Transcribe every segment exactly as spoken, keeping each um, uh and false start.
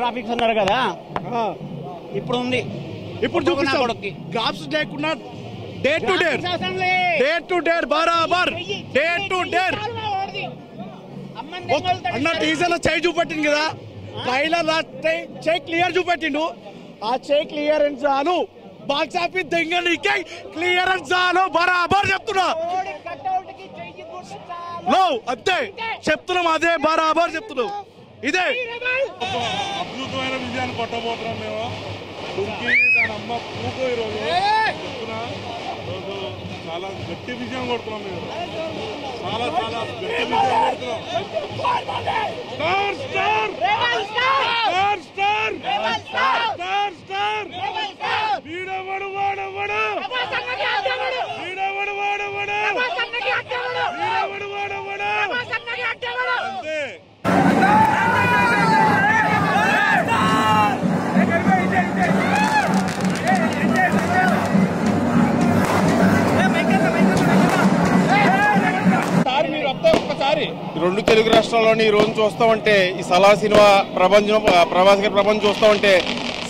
Graphics అన్నారు కదా, ఇప్పుడు ఉంది. ఇప్పుడు చూపిస్తాను గ్రాఫ్స్ లేకుండా day to day day to day బరాబర్ డే టు డే అన్న టీజర్ లో చేయి చూపెట్టింది కదా, ట్రైలర్ లో చేయి క్లియర్ చూపెట్టిండు. ఆ చేయి క్లియరెన్స్ చాలు, బాక్స్ ఆఫీస్ దగ్గర నీకే క్లియరెన్స్ చాలు బరాబర్ చెప్తున్నా. అంతే చెప్తున్నాం, అదే బరాబర్ చెప్తున్నాం. ఇదే అద్భుతమైన విజయాన్ని కొట్టబోతున్నాం మేము. దాని అమ్మ పూకో ఈరోజు చెప్తున్నా, ఈరోజు చాలా గట్టి విజయం కొడుతున్నాం మేము. చాలా చాలా గట్టి విజయం రెండు తెలుగు రాష్ట్రాల్లోని ఈ రోజు చూస్తామంటే, ఈ సలా సినిమా ప్రపంచం ప్రభాస్కర్ ప్రపంచం చూస్తామంటే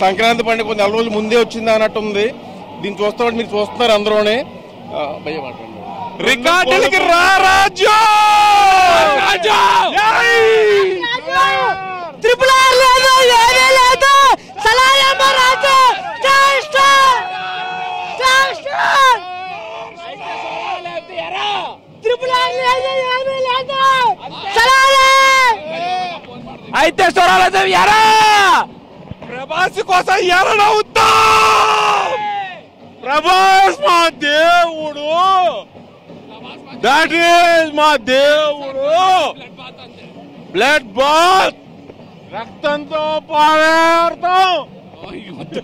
సంక్రాంతి పండుగ కొన్ని నెల రోజులు ముందే వచ్చింది అన్నట్టుంది. దీన్ని చూస్తామంటే మీరు చూస్తున్నారు అందరూనే. రికార్డులకి రా రాజు అయితే స్వరాలతో ఎరా ప్రభాస్ కోసం ఎరనవుతా. ప్రభాస్ మా దేవుడు, దట్ ఈజ్ మా దేవుడు. బ్లడ్ బాత్ రక్తంతో పారేస్తాం.